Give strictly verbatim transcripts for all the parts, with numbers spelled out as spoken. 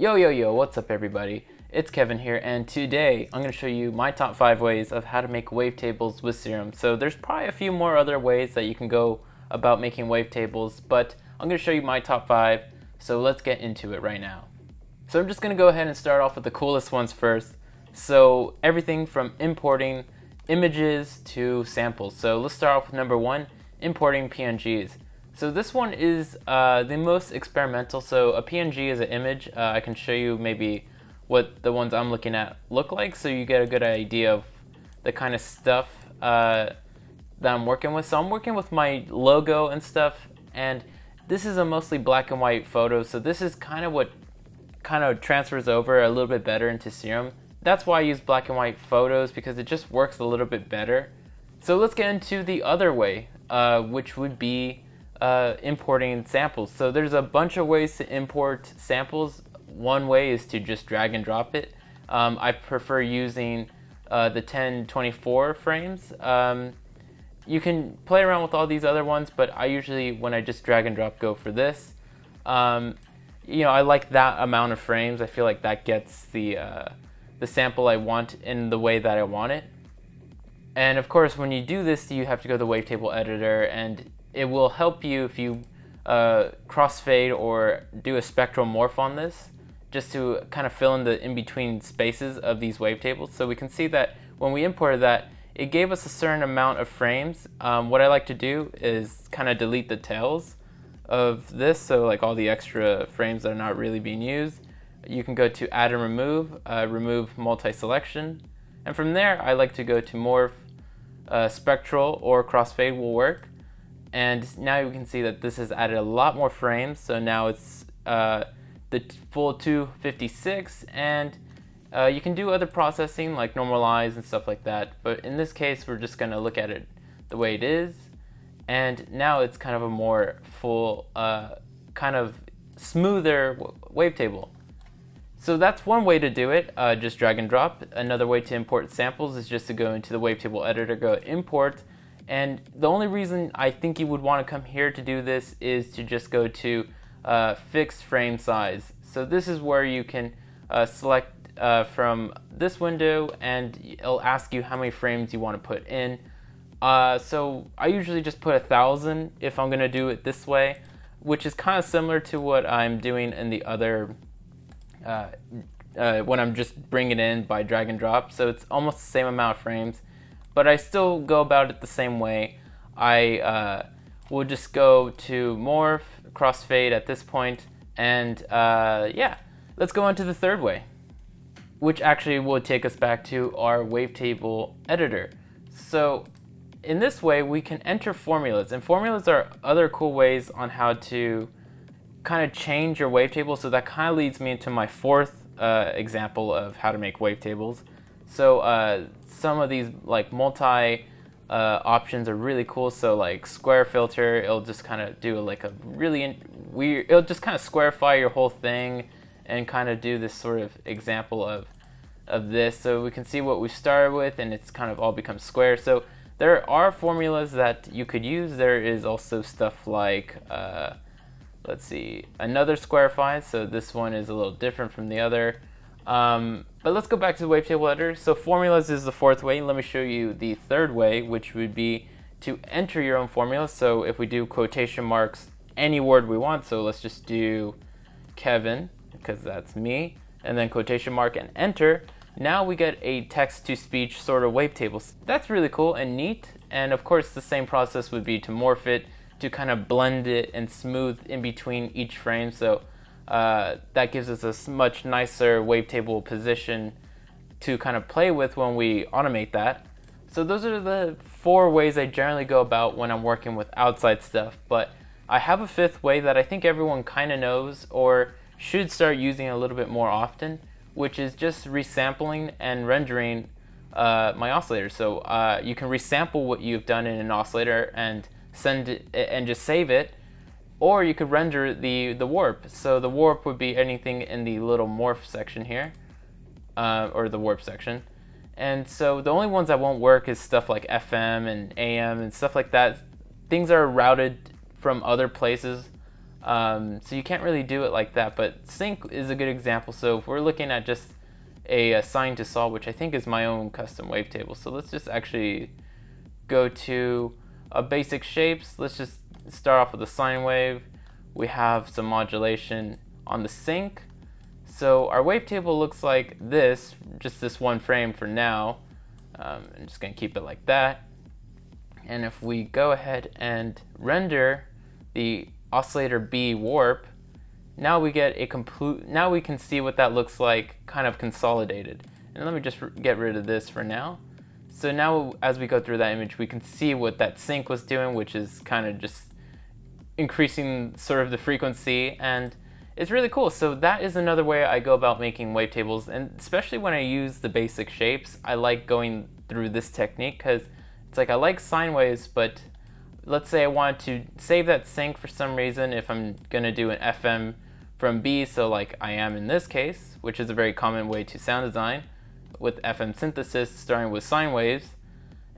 Yo, yo, yo, what's up everybody? It's Kevin here, and today I'm going to show you my top five ways of how to make wavetables with Serum. So there's probably a few more other ways that you can go about making wavetables, but I'm going to show you my top five, so let's get into it right now. So I'm just going to go ahead and start off with the coolest ones first. So everything from importing images to samples. So let's start off with number one, importing P N Gs. So this one is uh, the most experimental. So a P N G is an image. Uh, I can show you maybe what the ones I'm looking at look like so you get a good idea of the kind of stuff uh, that I'm working with. So I'm working with my logo and stuff, and this is a mostly black and white photo. So this is kind of what kind of transfers over a little bit better into Serum. That's why I use black and white photos, because it just works a little bit better. So let's get into the other way, uh, which would be Uh, importing samples. So there's a bunch of ways to import samples. One way is to just drag and drop it. Um, I prefer using uh, the ten twenty-four frames. Um, you can play around with all these other ones, but I usually, when I just drag and drop, go for this. Um, you know, I like that amount of frames. I feel like that gets the, uh, the sample I want in the way that I want it. And of course, when you do this, you have to go to the wavetable editor, and it will help you if you uh, crossfade or do a spectral morph on this, just to kind of fill in the in-between spaces of these wavetables. So we can see that when we imported that, it gave us a certain amount of frames. Um, what I like to do is kind of delete the tails of this, so like all the extra frames that are not really being used. You can go to add and remove, uh, remove multi-selection, and from there I like to go to morph, uh, spectral or crossfade will work. And now you can see that this has added a lot more frames. So now it's uh, the full two fifty-six, and uh, you can do other processing like normalize and stuff like that. But in this case, we're just gonna look at it the way it is. And now it's kind of a more full, uh, kind of smoother wavetable. So that's one way to do it, uh, just drag and drop. Another way to import samples is just to go into the wavetable editor, go import. And the only reason I think you would want to come here to do this is to just go to uh, fixed frame size. So this is where you can uh, select uh, from this window, and it'll ask you how many frames you want to put in. Uh, so I usually just put a thousand if I'm going to do it this way, which is kind of similar to what I'm doing in the other, uh, uh, when I'm just bringing it in by drag and drop. So it's almost the same amount of frames. But I still go about it the same way. I uh, will just go to morph, crossfade at this point, and uh, yeah, let's go on to the third way, which actually will take us back to our wavetable editor. So in this way, we can enter formulas, and formulas are other cool ways on how to kind of change your wavetable. So that kind of leads me into my fourth uh, example of how to make wavetables. So uh, some of these like multi uh, options are really cool. So like square filter, it'll just kind of do like a really in weird, it'll just kind of squarify your whole thing and kind of do this sort of example of, of this. So we can see what we started with, and it's kind of all become square. So there are formulas that you could use. There is also stuff like, uh, let's see, another squarify. So this one is a little different from the other. Um, but let's go back to the wavetable editor. So formulas is the fourth way. Let me show you the third way, which would be to enter your own formula. So if we do quotation marks, any word we want. So let's just do Kevin, because that's me, and then quotation mark and enter. Now we get a text-to-speech sort of wavetable. That's really cool and neat. And of course, the same process would be to morph it, to kind of blend it and smooth in between each frame. So Uh, that gives us a much nicer wavetable position to kind of play with when we automate that. So those are the four ways I generally go about when I'm working with outside stuff, but I have a fifth way that I think everyone kind of knows or should start using a little bit more often, which is just resampling and rendering uh, my oscillator. So uh, you can resample what you've done in an oscillator and send it and just save it. Or you could render the, the warp. So the warp would be anything in the little morph section here, uh, or the warp section. And so the only ones that won't work is stuff like F M and A M and stuff like that. Things are routed from other places. Um, so you can't really do it like that, but sync is a good example. So if we're looking at just a assign to solve, which I think is my own custom wavetable. So let's just actually go to a basic shapes. Let's just start off with a sine wave. We have some modulation on the sync. So our wavetable looks like this, just this one frame for now. Um, I'm just gonna keep it like that. And if we go ahead and render the oscillator B warp, now we get a complete, now we can see what that looks like kind of consolidated. And let me just get rid of this for now. So now as we go through that image, we can see what that sync was doing, which is kind of just increasing sort of the frequency, and it's really cool. So that is another way I go about making wavetables, and especially when I use the basic shapes, I like going through this technique because it's like I like sine waves, but let's say I want to save that sync for some reason if I'm gonna do an F M from B, so like I am in this case, which is a very common way to sound design with F M synthesis, starting with sine waves.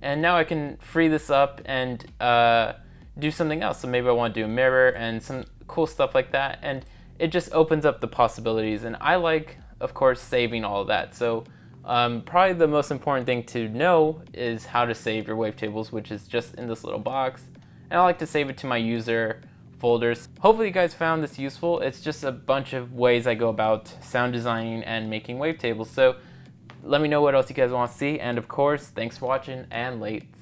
And now I can free this up and uh, do something else. So maybe I wanna do a mirror and some cool stuff like that. And it just opens up the possibilities. And I like, of course, saving all of that. So um, probably the most important thing to know is how to save your wavetables, which is just in this little box. And I like to save it to my user folders. Hopefully you guys found this useful. It's just a bunch of ways I go about sound designing and making wavetables. So let me know what else you guys want to see. And of course, thanks for watching, and late.